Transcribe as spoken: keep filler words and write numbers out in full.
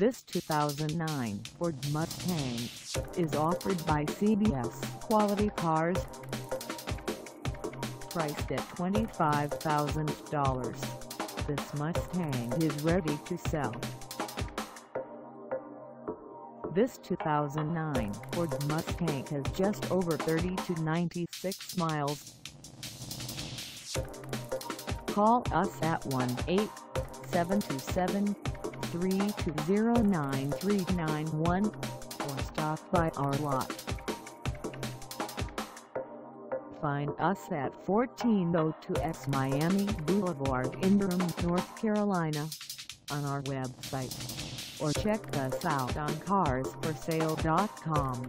This two thousand nine Ford Mustang is offered by C B S Quality Cars. Priced at twenty-five thousand dollars, this Mustang is ready to sell. This two thousand nine Ford Mustang has just over thirty to ninety-six miles. Call us at one eight seven two seven, three two zero, nine three nine one or stop by our lot. Find us at fourteen oh two East Miami Boulevard in Durham, North Carolina, on our website, or check us out on Cars for Sale dot com.